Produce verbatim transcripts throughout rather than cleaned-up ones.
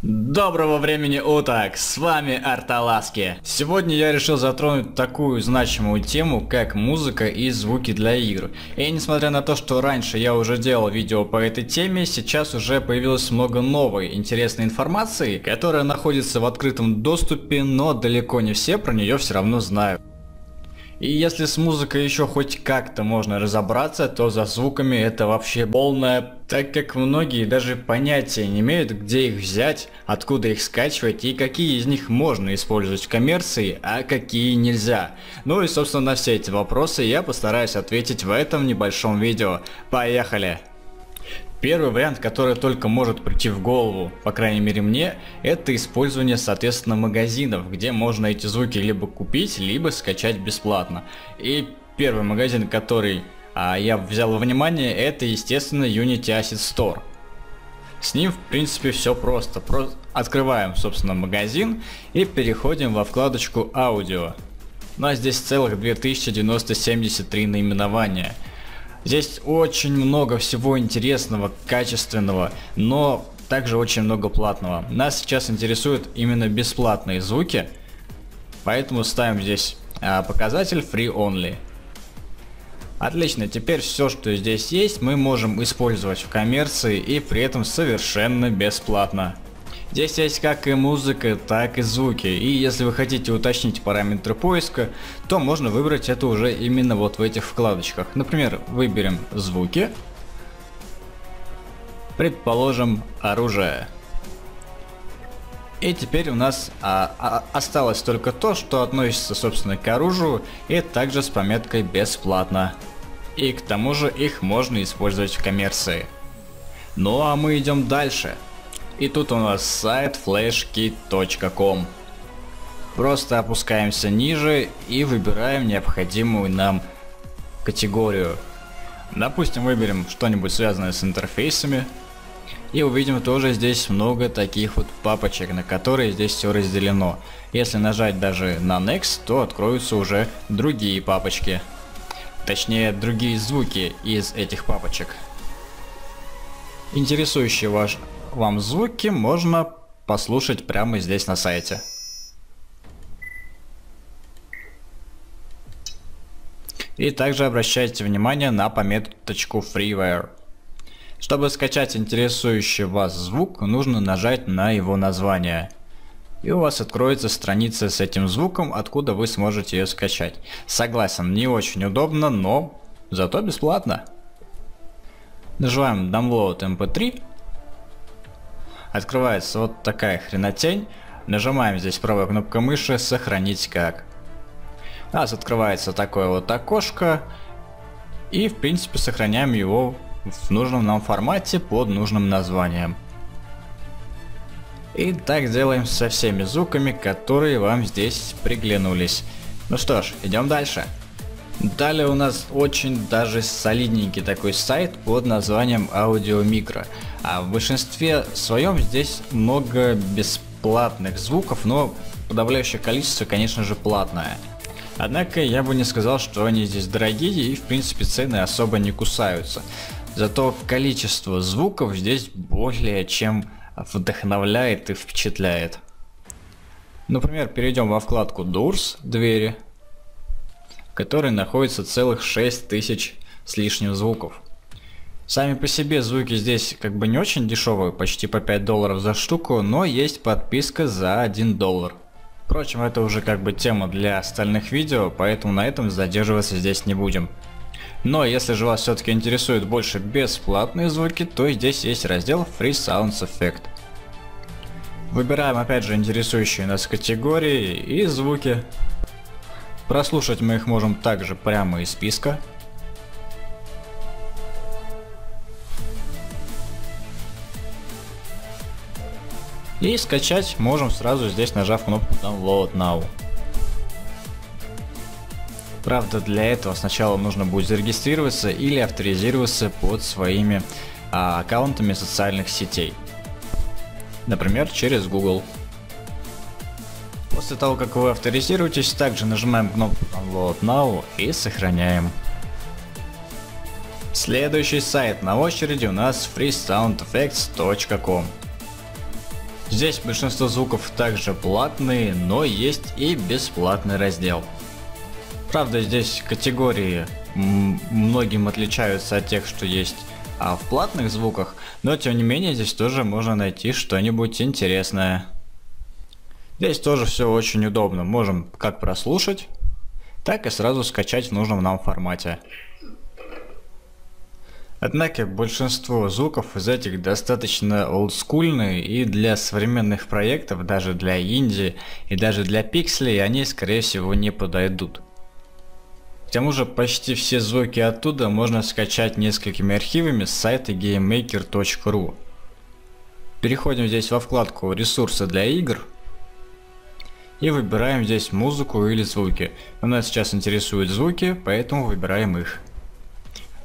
Доброго времени уток, с вами Арталаски. Сегодня я решил затронуть такую значимую тему, как музыка и звуки для игр. И несмотря на то, что раньше я уже делал видео по этой теме, сейчас уже появилось много новой интересной информации, которая находится в открытом доступе, но далеко не все про нее все равно знают. И если с музыкой еще хоть как-то можно разобраться, то за звуками это вообще полная, так как многие даже понятия не имеют, где их взять, откуда их скачивать и какие из них можно использовать в коммерции, а какие нельзя. Ну и собственно на все эти вопросы я постараюсь ответить в этом небольшом видео. Поехали! Первый вариант, который только может прийти в голову, по крайней мере мне, это использование, соответственно, магазинов, где можно эти звуки либо купить, либо скачать бесплатно. И первый магазин, который а, я взял во внимание, это, естественно, Unity Asset Store. С ним, в принципе, все просто. Про- открываем, собственно, магазин и переходим во вкладочку «Аудио». У нас здесь целых две тысячи девятьсот семьдесят три наименования. Здесь очень много всего интересного, качественного, но также очень много платного. Нас сейчас интересуют именно бесплатные звуки, поэтому ставим здесь а, показатель Free Only. Отлично, теперь все, что здесь есть, мы можем использовать в коммерции и при этом совершенно бесплатно. Здесь есть как и музыка, так и звуки, и если вы хотите уточнить параметры поиска, то можно выбрать это уже именно вот в этих вкладочках. Например, выберем звуки, предположим, оружие. И теперь у нас а, а, осталось только то, что относится, собственно, к оружию, и также с пометкой «бесплатно». И к тому же их можно использовать в коммерции. Ну а мы идем дальше. И тут у нас сайт флэшкит точка ком. Просто опускаемся ниже и выбираем необходимую нам категорию. Допустим, выберем что-нибудь связанное с интерфейсами. И увидим тоже здесь много таких вот папочек, на которые здесь все разделено. Если нажать даже на Next, то откроются уже другие папочки. Точнее, другие звуки из этих папочек. Интересующие ваш... вам звуки можно послушать прямо здесь на сайте. И также обращайте внимание на пометочку Freeware. Чтобы скачать интересующий вас звук, нужно нажать на его название. И у вас откроется страница с этим звуком, откуда вы сможете ее скачать. Согласен, не очень удобно, но зато бесплатно. Нажимаем Download эм пэ три. Открывается вот такая хренотень. Нажимаем здесь правой кнопкой мыши «Сохранить как». У нас открывается такое вот окошко. И в принципе сохраняем его в нужном нам формате под нужным названием. И так делаем со всеми звуками, которые вам здесь приглянулись. Ну что ж, идем дальше. Далее у нас очень даже солидненький такой сайт под названием AudioMicro. А в большинстве своем здесь много бесплатных звуков, но подавляющее количество, конечно же, платное. Однако я бы не сказал, что они здесь дорогие и в принципе цены особо не кусаются. Зато количество звуков здесь более чем вдохновляет и впечатляет. Например, перейдем во вкладку Doors, двери, в которой находится целых шесть тысяч с лишним звуков. Сами по себе звуки здесь как бы не очень дешевые, почти по пять долларов за штуку, но есть подписка за один доллар. Впрочем, это уже как бы тема для остальных видео, поэтому на этом задерживаться здесь не будем. Но если же вас все-таки интересуют больше бесплатные звуки, то здесь есть раздел Free Sounds Effect. Выбираем опять же интересующие нас категории и звуки. Прослушать мы их можем также прямо из списка. И скачать можем сразу здесь, нажав кнопку Download Now. Правда, для этого сначала нужно будет зарегистрироваться или авторизироваться под своими а, аккаунтами социальных сетей. Например, через Google. После того, как вы авторизируетесь, также нажимаем кнопку Download Now и сохраняем. Следующий сайт на очереди у нас фри саунд эффектс точка ком. Здесь большинство звуков также платные, но есть и бесплатный раздел. Правда, здесь категории многим отличаются от тех, что есть а в платных звуках, но тем не менее здесь тоже можно найти что-нибудь интересное. Здесь тоже все очень удобно, можем как прослушать, так и сразу скачать в нужном нам формате. Однако большинство звуков из этих достаточно олдскульные, и для современных проектов, даже для инди и даже для пикселей они скорее всего не подойдут. К тому же почти все звуки оттуда можно скачать несколькими архивами с сайта гейммейкер точка ру. Переходим здесь во вкладку «Ресурсы для игр» и выбираем здесь музыку или звуки. Но нас сейчас интересуют звуки, поэтому выбираем их.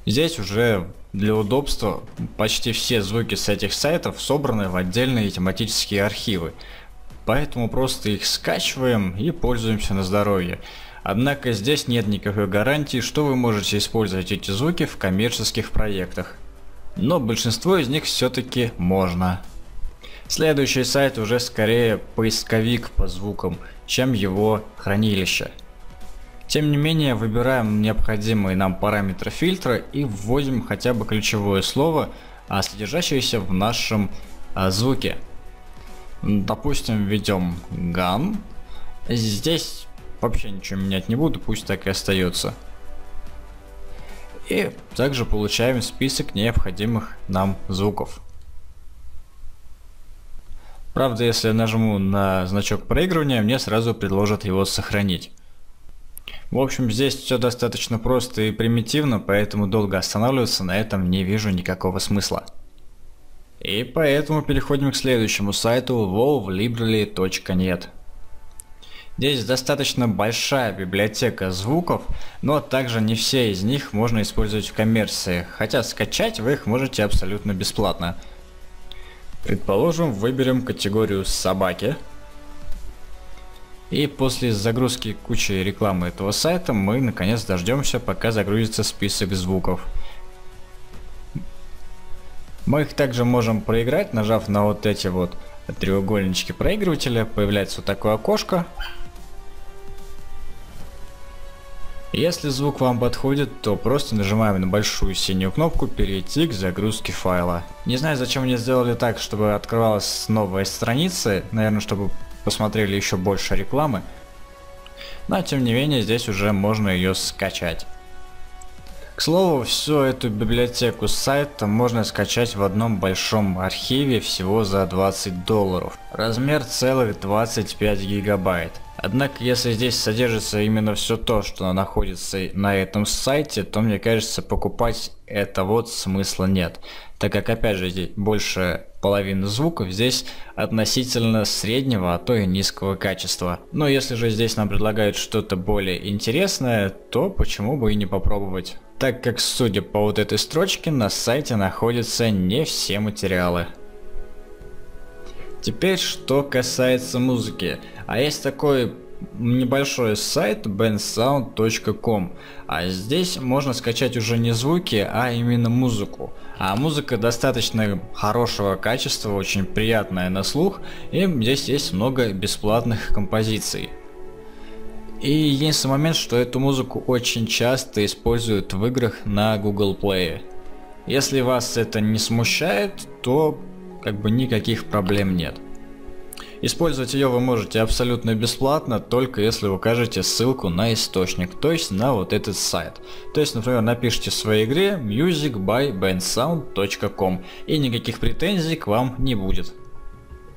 Здесь уже для удобства почти все звуки с этих сайтов собраны в отдельные тематические архивы. Поэтому просто их скачиваем и пользуемся на здоровье. Однако здесь нет никакой гарантии, что вы можете использовать эти звуки в коммерческих проектах. Но большинство из них все-таки можно. Следующий сайт уже скорее поисковик по звукам, чем его хранилище. Тем не менее, выбираем необходимые нам параметры фильтра и вводим хотя бы ключевое слово, содержащееся в нашем звуке. Допустим, введем гам. Здесь вообще ничего менять не буду, пусть так и остается. И также получаем список необходимых нам звуков. Правда, если я нажму на значок проигрывания, мне сразу предложат его сохранить. В общем, здесь все достаточно просто и примитивно, поэтому долго останавливаться на этом не вижу никакого смысла. И поэтому переходим к следующему сайту вав лайбрери точка нет. Здесь достаточно большая библиотека звуков, но также не все из них можно использовать в коммерции, хотя скачать вы их можете абсолютно бесплатно. Предположим, выберем категорию «Собаки». И после загрузки кучи рекламы этого сайта мы наконец дождемся, пока загрузится список звуков. Мы их также можем проиграть, нажав на вот эти вот треугольнички проигрывателя, появляется вот такое окошко. Если звук вам подходит, то просто нажимаем на большую синюю кнопку «Перейти к загрузке файла». Не знаю, зачем мне сделали так, чтобы открывалась новая страница, наверное, чтобы посмотрели еще больше рекламы, но тем не менее здесь уже можно ее скачать. К слову, всю эту библиотеку сайта можно скачать в одном большом архиве всего за двадцать долларов. Размер целых двадцать пять гигабайт. Однако, если здесь содержится именно все то, что находится на этом сайте, то мне кажется, покупать это вот смысла нет. Так как, опять же, здесь больше половины звуков здесь относительно среднего, а то и низкого качества. Но если же здесь нам предлагают что-то более интересное, то почему бы и не попробовать? Так как, судя по вот этой строчке, на сайте находятся не все материалы. Теперь, что касается музыки. А есть такой небольшой сайт бенсаунд точка ком, а здесь можно скачать уже не звуки, а именно музыку. А музыка достаточно хорошего качества, очень приятная на слух, и здесь есть много бесплатных композиций. И единственный момент, что эту музыку очень часто используют в играх на Google Play. Если вас это не смущает, то как бы никаких проблем нет. Использовать ее вы можете абсолютно бесплатно, только если укажете ссылку на источник, то есть на вот этот сайт. То есть, например, напишите в своей игре мьюзик бай бенсаунд точка ком, и никаких претензий к вам не будет.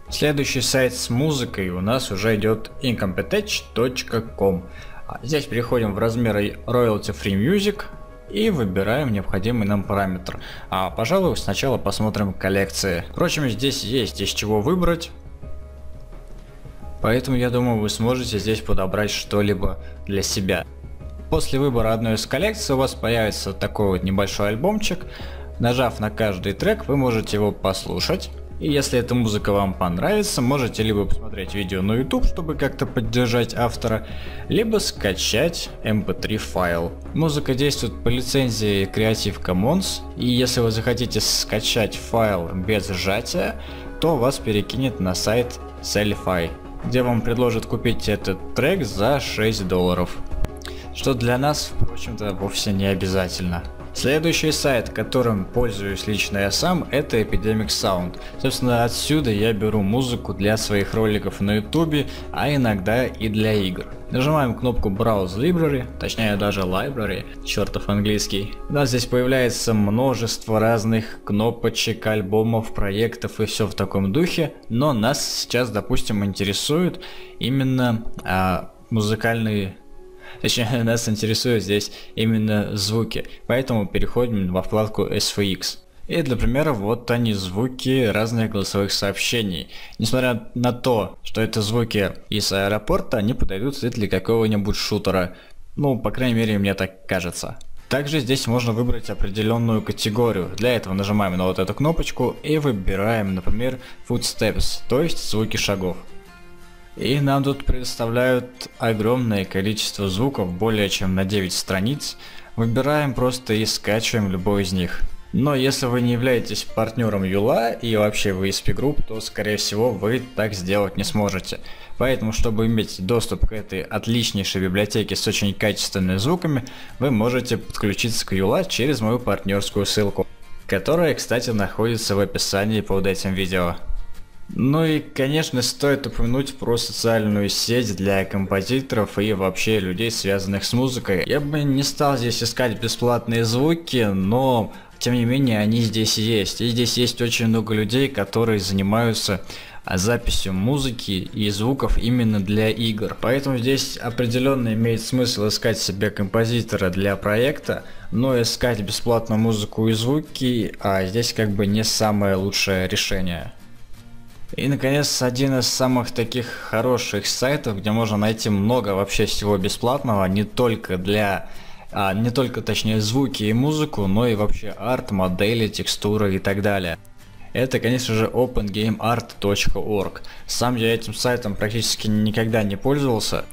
Следующий сайт с музыкой у нас уже идет инкомпетеч точка ком. Здесь переходим в размеры royalty free music и выбираем необходимый нам параметр. А, пожалуй, сначала посмотрим коллекции. Впрочем, здесь есть из чего выбрать. Поэтому я думаю, вы сможете здесь подобрать что-либо для себя. После выбора одной из коллекций у вас появится такой вот небольшой альбомчик. Нажав на каждый трек, вы можете его послушать. И если эта музыка вам понравится, можете либо посмотреть видео на YouTube, чтобы как-то поддержать автора, либо скачать эм пэ три файл. Музыка действует по лицензии Creative Commons, и если вы захотите скачать файл без сжатия, то вас перекинет на сайт Sellfy, где вам предложат купить этот трек за шесть долларов, что для нас, в общем-то, вовсе не обязательно. Следующий сайт, которым пользуюсь лично я сам, это Epidemic Sound. Собственно, отсюда я беру музыку для своих роликов на YouTube, а иногда и для игр. Нажимаем кнопку брауз лайбрери, точнее даже Library, чертов английский. У нас здесь появляется множество разных кнопочек, альбомов, проектов и все в таком духе, но нас сейчас, допустим, интересует именно а, музыкальные... Точнее, нас интересуют здесь именно звуки, поэтому переходим во вкладку эс эф икс. И для примера вот они, звуки разных голосовых сообщений. Несмотря на то, что это звуки из аэропорта, они подойдут для какого-нибудь шутера. Ну, по крайней мере, мне так кажется. Также здесь можно выбрать определенную категорию. Для этого нажимаем на вот эту кнопочку и выбираем, например, футстепс, то есть звуки шагов. И нам тут предоставляют огромное количество звуков, более чем на девять страниц. Выбираем просто и скачиваем любой из них. Но если вы не являетесь партнером ю эл эй и вообще ви эс пи Group, то скорее всего вы так сделать не сможете. Поэтому, чтобы иметь доступ к этой отличнейшей библиотеке с очень качественными звуками, вы можете подключиться к ю эл эй через мою партнерскую ссылку, которая, кстати, находится в описании под этим видео. Ну и, конечно, стоит упомянуть про социальную сеть для композиторов и вообще людей, связанных с музыкой. Я бы не стал здесь искать бесплатные звуки, но, тем не менее, они здесь есть. И здесь есть очень много людей, которые занимаются записью музыки и звуков именно для игр. Поэтому здесь определенно имеет смысл искать себе композитора для проекта, но искать бесплатную музыку и звуки, а здесь как бы не самое лучшее решение. И, наконец, один из самых таких хороших сайтов, где можно найти много вообще всего бесплатного, не только для, а, не только, точнее, звуки и музыку, но и вообще арт, модели, текстуры и так далее. Это, конечно же, опен гейм арт точка орг. Сам я этим сайтом практически никогда не пользовался,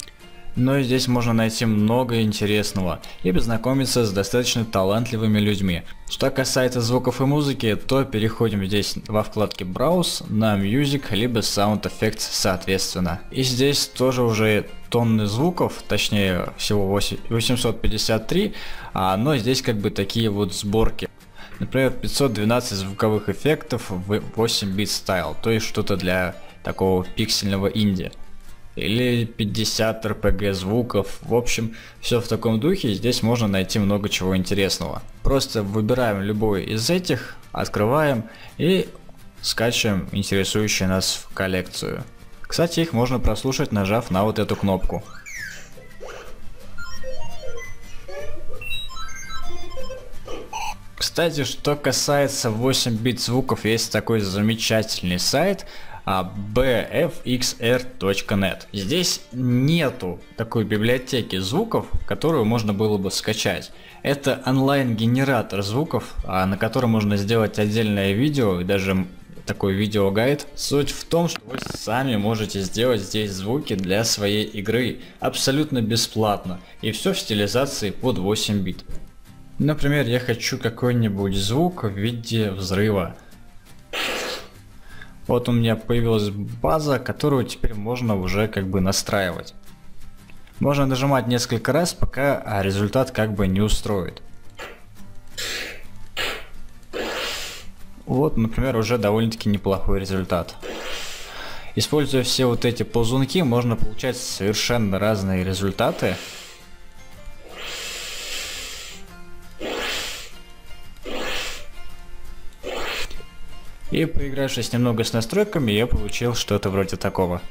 но и здесь можно найти много интересного и познакомиться с достаточно талантливыми людьми. Что касается звуков и музыки, то переходим здесь во вкладке брауз на мьюзик либо саунд эффектс соответственно. И здесь тоже уже тонны звуков, точнее всего восемьсот пятьдесят три, но здесь как бы такие вот сборки. Например, пятьсот двенадцать звуковых эффектов в восемь бит стайл, то есть что-то для такого пиксельного инди. Или пятьдесят эр пи джи звуков, в общем, все в таком духе, здесь можно найти много чего интересного. Просто выбираем любой из этих, открываем и скачиваем интересующие нас в коллекцию. Кстати, их можно прослушать, нажав на вот эту кнопку. Кстати, что касается восемь бит звуков, есть такой замечательный сайт би эф экс эр точка нет. Здесь нету такой библиотеки звуков, которую можно было бы скачать. Это онлайн-генератор звуков, на котором можно сделать отдельное видео и даже такой видеогайд. Суть в том, что вы сами можете сделать здесь звуки для своей игры абсолютно бесплатно, и все в стилизации под восемь бит. Например, я хочу какой-нибудь звук в виде взрыва. Вот у меня появилась база, которую теперь можно уже как бы настраивать. Можно нажимать несколько раз, пока результат как бы не устроит. Вот, например, уже довольно-таки неплохой результат. Используя все вот эти ползунки, можно получать совершенно разные результаты. И, поигравшись немного с настройками, я получил что-то вроде такого.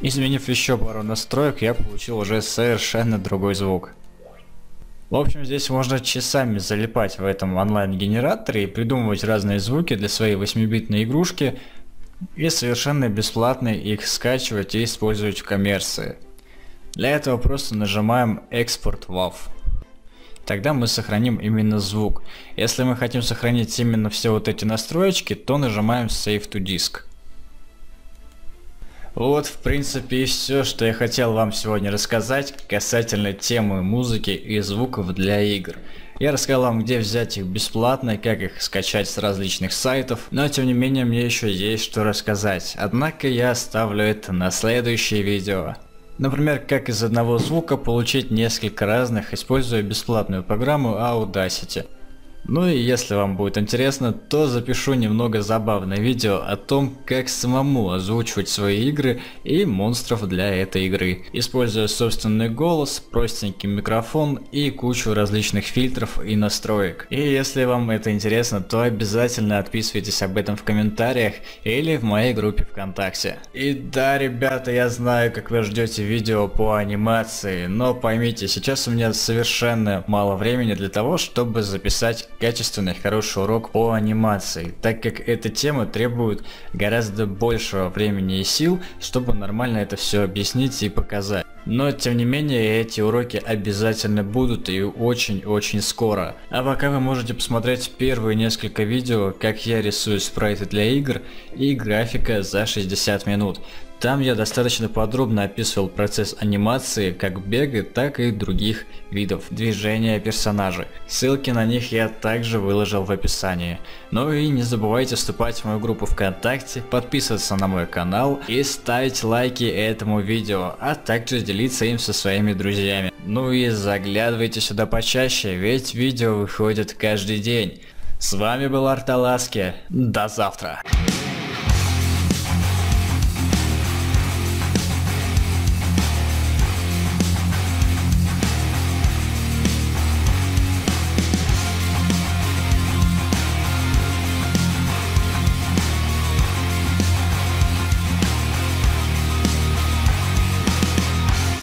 Изменив еще пару настроек, я получил уже совершенно другой звук. В общем, здесь можно часами залипать в этом онлайн-генераторе и придумывать разные звуки для своей восьмибитной игрушки и совершенно бесплатно их скачивать и использовать в коммерции. Для этого просто нажимаем «Экспорт вав». Тогда мы сохраним именно звук. Если мы хотим сохранить именно все вот эти настроечки, то нажимаем сейв ту диск. Вот, в принципе, и все, что я хотел вам сегодня рассказать касательно темы музыки и звуков для игр. Я рассказал вам, где взять их бесплатно, как их скачать с различных сайтов, но тем не менее мне еще есть что рассказать, однако я оставлю это на следующее видео. Например, как из одного звука получить несколько разных, используя бесплатную программу Audacity. Ну и если вам будет интересно, то запишу немного забавное видео о том, как самому озвучивать свои игры и монстров для этой игры, используя собственный голос, простенький микрофон и кучу различных фильтров и настроек. И если вам это интересно, то обязательно отписывайтесь об этом в комментариях или в моей группе ВКонтакте. И да, ребята, я знаю, как вы ждете видео по анимации, но поймите, сейчас у меня совершенно мало времени для того, чтобы записать качественный хороший урок по анимации, так как эта тема требует гораздо большего времени и сил, чтобы нормально это все объяснить и показать. Но тем не менее, эти уроки обязательно будут и очень-очень скоро. А пока вы можете посмотреть первые несколько видео, как я рисую спрайты для игр и графика за шестьдесят минут. Там я достаточно подробно описывал процесс анимации, как бега, так и других видов движения персонажей. Ссылки на них я также выложил в описании. Ну и не забывайте вступать в мою группу ВКонтакте, подписываться на мой канал и ставить лайки этому видео, а также делиться им со своими друзьями. Ну и заглядывайте сюда почаще, ведь видео выходит каждый день. С вами был Арталаски, до завтра!